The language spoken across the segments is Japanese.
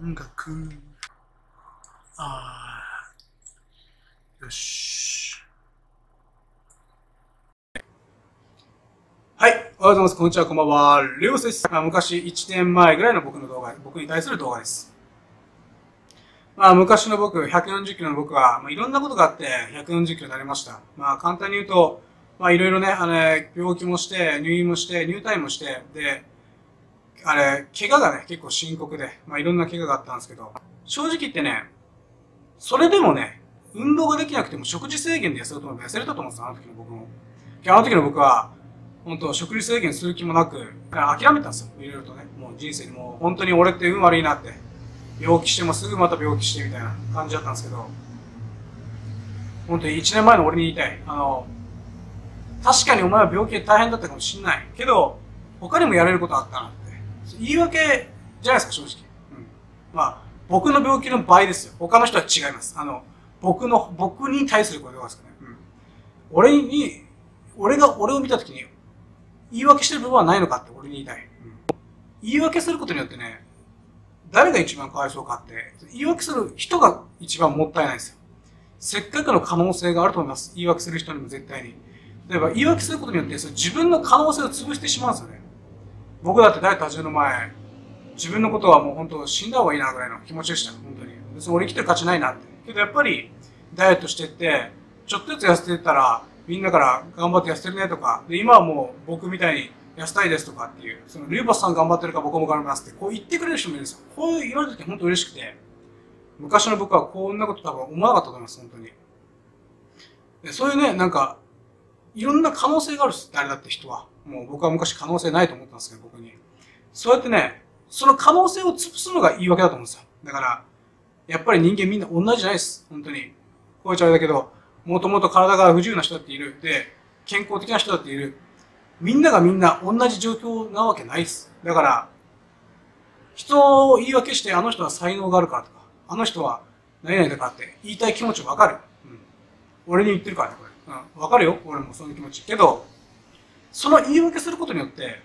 音楽。ああ、よし。はい、おはようございます。こんにちは、こんばんは。レオスです。昔1年前ぐらいの僕に対する動画です。昔の僕、140キロの僕は、いろんなことがあって140キロになりました。簡単に言うと、いろいろね、病気もして、入院もして、入退院もして、で、怪我がね、結構深刻で、いろんな怪我があったんですけど、正直言ってね、それでもね、運動ができなくても食事制限で痩せようと思って痩せれたと思うんですよ、あの時の僕も。あの時の僕は、本当食事制限する気もなく、諦めたんですよ、いろいろとね。もう人生にもう、本当に俺って運悪いなって。病気してもすぐまた病気してみたいな感じだったんですけど、本当に1年前の俺に言いたい。確かにお前は病気で大変だったかもしんないけど、他にもやれることあったなって。言い訳じゃないですか、正直。うん。僕の病気の場合ですよ。他の人は違います。僕に対することですかね。うん。俺を見たときに、言い訳してる部分はないのかって俺に言いたい。うん。言い訳することによってね、誰が一番かわいそうかって、言い訳する人が一番もったいないんですよ。せっかくの可能性があると思います。言い訳する人にも絶対に。例えば、言い訳することによって、自分の可能性を潰してしまうんですよね。僕だって誰か80の前、自分のことはもう本当死んだ方がいいなぐらいの気持ちでした。本当に。別に俺生きてる価値ないなって。けどやっぱり、ダイエットしてって、ちょっとずつ痩せてったら、みんなから頑張って痩せてるねとか、で、今はもう僕みたいに、痩せたいですとかっていう、リュウバスさん頑張ってるから僕も頑張りますって、こう言ってくれる人もいるんですよ。こう言われた時本当嬉しくて、昔の僕はこんなこと多分思わなかったと思います、本当に。でそういうね、なんか、いろんな可能性があるんです、誰だって人は。もう僕は昔可能性ないと思ったんですけど、僕に。そうやってね、その可能性を潰すのが言い訳だと思うんですよ。だから、やっぱり人間みんな同じじゃないです、本当に。こう言っちゃあれだけど、もともと体が不自由な人だっている。で、健康的な人だっている。みんながみんな同じ状況なわけないです。だから、人を言い訳してあの人は才能があるからとか、あの人は何々だからって言いたい気持ちわかる。うん。俺に言ってるからね、これ。うん。わかるよ。俺もその気持ち。けど、その言い訳することによって、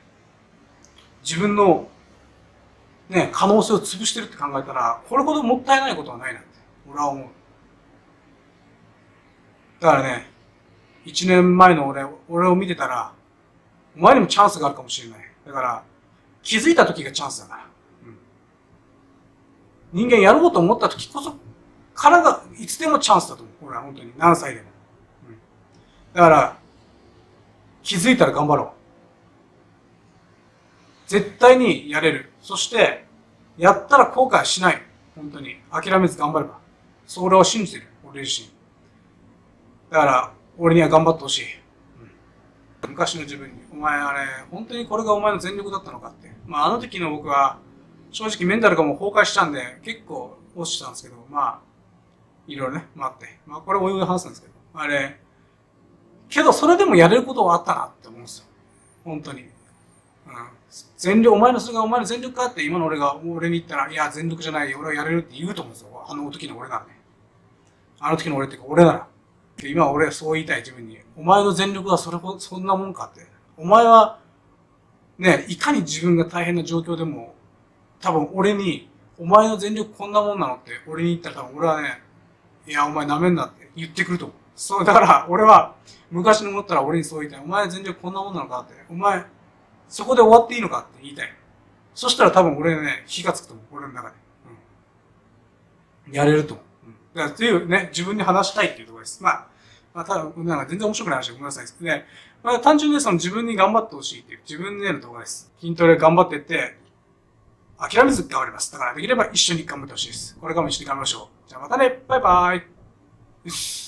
自分の、ね、可能性を潰してるって考えたら、これほどもったいないことはないなって、俺は思う。だからね、1年前の俺を見てたら、お前にもチャンスがあるかもしれない。だから、気づいた時がチャンスだから。うん、人間やろうと思った時こそ、からが、いつでもチャンスだと思う。俺は本当に。何歳でも。うん、だから、気づいたら頑張ろう。絶対にやれる。そして、やったら後悔しない。本当に。諦めず頑張れば。それを信じてる。俺自身。だから、俺には頑張ってほしい。昔の自分に、お前あれ、本当にこれがお前の全力だったのかって。あの時の僕は、正直メンタルがもう崩壊したんで、結構落ちたんですけど、いろいろね、待って。これお湯で話すんですけど、あれ、けどそれでもやれることはあったなって思うんですよ。本当に。うん。全力、それがお前の全力かって、今の俺に言ったら、いや、全力じゃない、俺はやれるって言うと思うんですよ。あの時の俺なんで。あの時の俺っていうか、俺なら。今俺はそう言いたい自分に、お前の全力はそんなもんかって。お前は、ね、いかに自分が大変な状況でも、多分俺に、お前の全力こんなもんなのって、俺に言ったら多分俺はね、いや、お前舐めんなって言ってくると思う。そう、だから俺は、昔に思ったら俺にそう言いたい。お前の全力こんなもんなのかって。お前、そこで終わっていいのかって言いたい。そしたら多分俺ね、火がつくと思う。俺の中で。うん。やれると思う。っていうね、自分に話したいっていうところです。ただ、なんか全然面白くない話でごめんなさいですね。単純にその自分に頑張ってほしいっていう、自分での動画です。筋トレ頑張ってって、諦めず頑張ります。だからできれば一緒に頑張ってほしいです。これからも一緒に頑張りましょう。じゃあまたね、バイバーイ。